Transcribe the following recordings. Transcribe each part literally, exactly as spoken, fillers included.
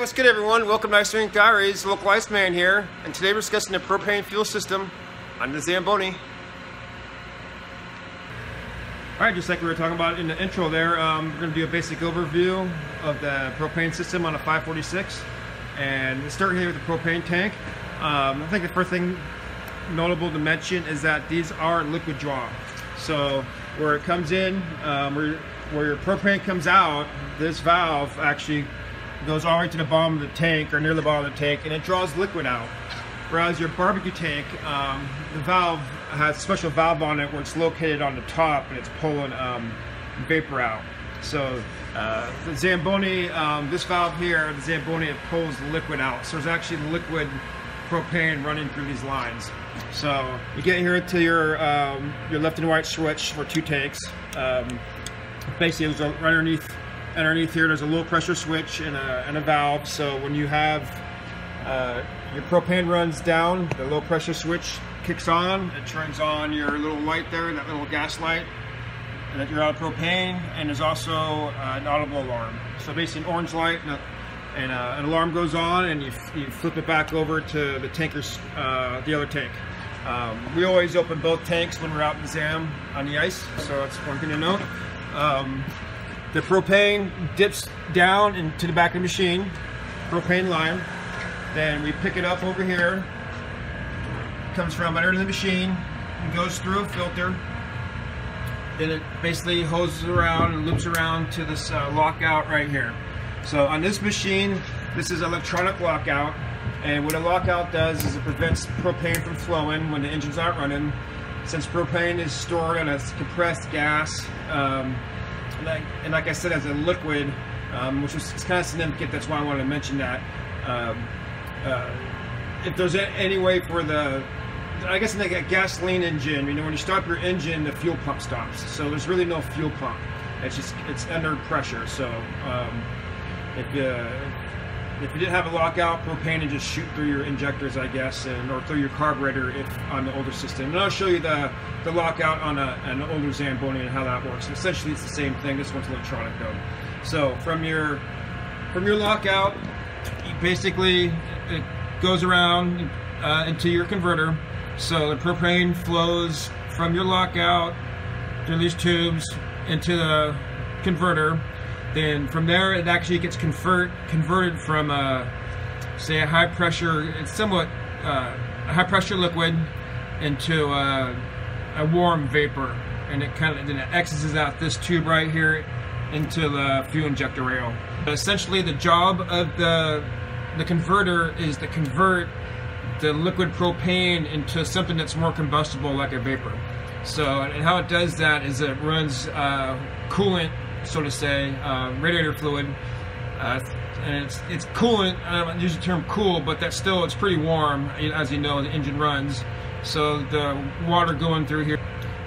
Hey, what's good everyone? Welcome to Ice Man Diaries, Local Ice Man here, and today we're discussing the propane fuel system on the Zamboni. Alright, just like we were talking about in the intro there, um, we're going to do a basic overview of the propane system on a five forty-six. And let's start here with the propane tank. Um, I think the first thing notable to mention is that these are liquid draw. So where it comes in, um, where, where your propane comes out, this valve actually goes all the way to the bottom of the tank or near the bottom of the tank, and it draws liquid out. Whereas your barbecue tank, um, the valve has a special valve on it where it's located on the top and it's pulling um, vapor out. So uh, the Zamboni, um, this valve here, the Zamboni, it pulls the liquid out. So there's actually liquid propane running through these lines. So you get here to your um, your left and right switch for two tanks. Um, basically, it was right underneath. Underneath here, there's a low pressure switch and a, and a valve. So when you have uh, your propane runs down, the low pressure switch kicks on. It turns on your little light there, that little gas light, and that you're out of propane. And there's also uh, an audible alarm. So basically, an orange light and, a, and a, an alarm goes on, and you, you flip it back over to the tankers, uh, the other tank. Um, we always open both tanks when we're out in the Zam on the ice. So that's one thing to note. Um, The propane dips down into the back of the machine, propane line. Then we pick it up over here. Comes from under the machine and goes through a filter. Then it basically hoses around and loops around to this uh, lockout right here. So on this machine, this is electronic lockout. And what a lockout does is it prevents propane from flowing when the engine's not running. Since propane is stored in a compressed gas, um, And like, and like I said, as a liquid, um, which is kind of significant, that's why I wanted to mention that. Um, uh, if there's any way for the, I guess in like a gasoline engine, you know, when you stop your engine, the fuel pump stops. So there's really no fuel pump. It's just, it's under pressure. So um, if, uh, if you didn't have a lockout, propane would just shoot through your injectors, I guess, and or through your carburetor if on the older system. And I'll show you the the lockout on a, an older Zamboni and how that works. And essentially, it's the same thing. This one's electronic though. So from your from your lockout, you basically it goes around uh, into your converter. So the propane flows from your lockout through these tubes into the converter. Then from there, it actually gets convert converted from a, say a high pressure, it's somewhat uh, a high pressure liquid into a a warm vapor, and it kind of then it exits out this tube right here into the fuel injector rail. But essentially, the job of the the converter is to convert the liquid propane into something that's more combustible, like a vapor. So, and how it does that is it runs uh, coolant, so to say, uh, radiator fluid, uh, and it's it's coolant. I don't use the term cool, but that's still it's pretty warm, as you know, the engine runs. So the water going through here,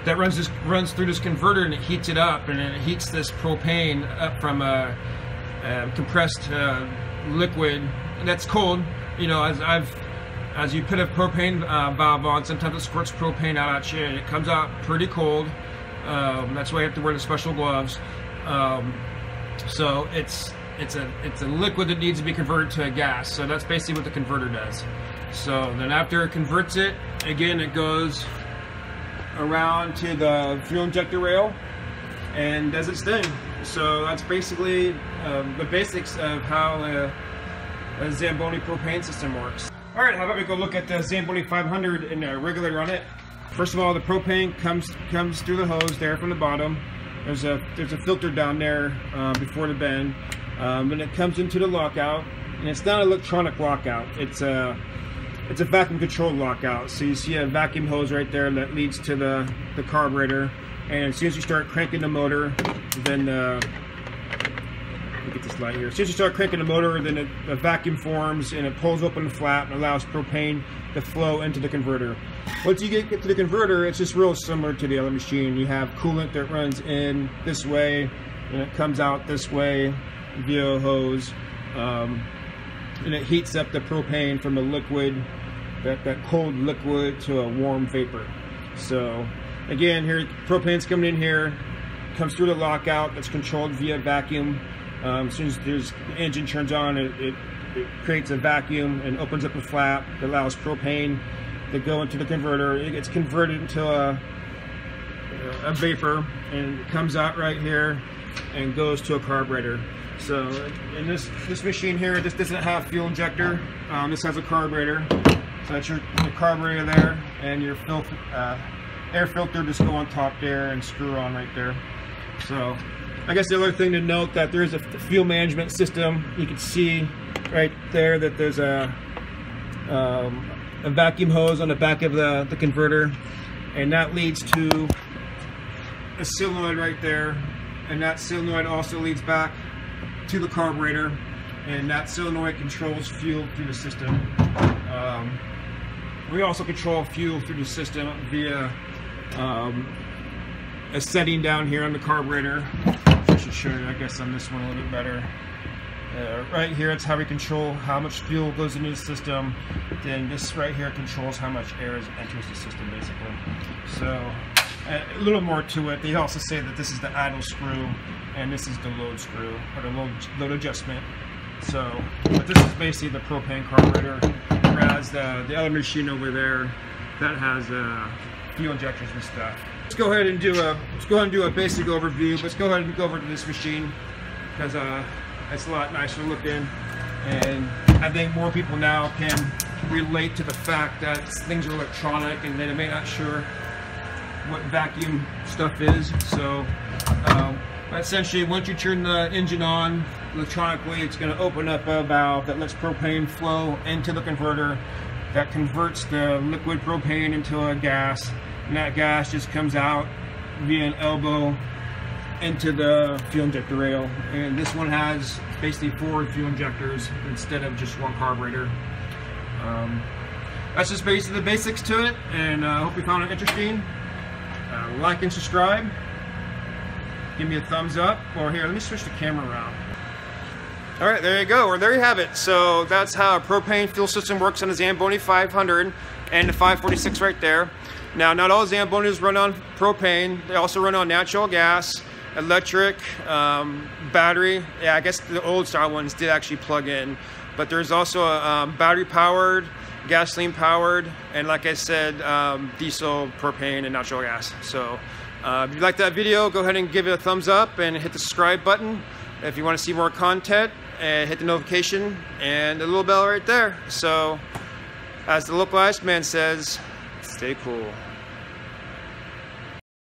that runs this runs through this converter, and it heats it up, and it heats this propane up from a, a compressed uh, liquid, and that's cold. You know, as I've as you put a propane uh, valve on, sometimes it squirts propane out at you, and it comes out pretty cold. Um, that's why you have to wear the special gloves. Um, so it's it's a it's a liquid that needs to be converted to a gas. So that's basically what the converter does. So then after it converts it, again it goes around to the fuel injector rail and does its thing. So that's basically um, the basics of how a, a Zamboni propane system works. All right, how about we go look at the Zamboni five hundred and a regulator on it. First of all, the propane comes comes through the hose there from the bottom. There's a there's a filter down there uh, before the bend, um, and it comes into the lockout. And it's not an electronic lockout. It's a It's a vacuum controlled lockout. So you see a vacuum hose right there that leads to the, the carburetor. And as soon as you start cranking the motor, then uh, let me get this light here. As soon as you start cranking the motor, then it, a vacuum forms and it pulls open the flap and allows propane to flow into the converter. Once you get, get to the converter, it's just real similar to the other machine. You have coolant that runs in this way and it comes out this way via a hose. Um, and it heats up the propane from a liquid, that, that cold liquid, to a warm vapor. So again, here propane's coming in here, comes through the lockout that's controlled via vacuum. Um, as soon as there's, the engine turns on, it, it It creates a vacuum and opens up a flap that allows propane to go into the converter. It gets converted into a, a vapor, and it comes out right here and goes to a carburetor. So in this this machine here, this doesn't have fuel injector. Um, this has a carburetor. So that's your, your carburetor there, and your fil uh, air filter just go on top there and screw on right there. So I guess the other thing to note that there is a fuel management system. You can see right there that there's a, um, a vacuum hose on the back of the, the converter, and that leads to a solenoid right there, and that solenoid also leads back to the carburetor, and that solenoid controls fuel through the system. Um, we also control fuel through the system via um, a setting down here on the carburetor. I should show you, I guess, on this one a little bit better. Uh, right here, it's how we control how much fuel goes into the system. Then this right here controls how much air enters the system, basically. So a little more to it. They also say that this is the idle screw, and this is the load screw, or the load, load adjustment. So, but this is basically the propane carburetor, whereas the, the other machine over there, that has uh, fuel injectors and stuff. Let's go ahead and do a let's go ahead and do a basic overview. Let's go ahead and go over to this machine, because uh, it's a lot nicer looking, and I think more people now can relate to the fact that things are electronic and they may not sure what vacuum stuff is. So. Um, But essentially, once you turn the engine on electronically, it's going to open up a valve that lets propane flow into the converter, that converts the liquid propane into a gas, and that gas just comes out via an elbow into the fuel injector rail. And this one has basically four fuel injectors instead of just one carburetor. Um, that's just basically the basics to it, and I uh, hope you found it interesting. Uh, like and subscribe. Give me a thumbs up, or here, let me switch the camera around. All right, there you go, or there you have it. So that's how a propane fuel system works on a Zamboni five hundred and the five forty-six right there. Now, not all Zambonis run on propane. They also run on natural gas, electric, um, battery. Yeah, I guess the old style ones did actually plug in, but there's also a um, battery powered, gasoline powered, and like I said, um, diesel, propane, and natural gas. So. Uh, if you like that video, go ahead and give it a thumbs up and hit the subscribe button. If you want to see more content, uh, hit the notification and the little bell right there. So, as the local Ice Man says, stay cool.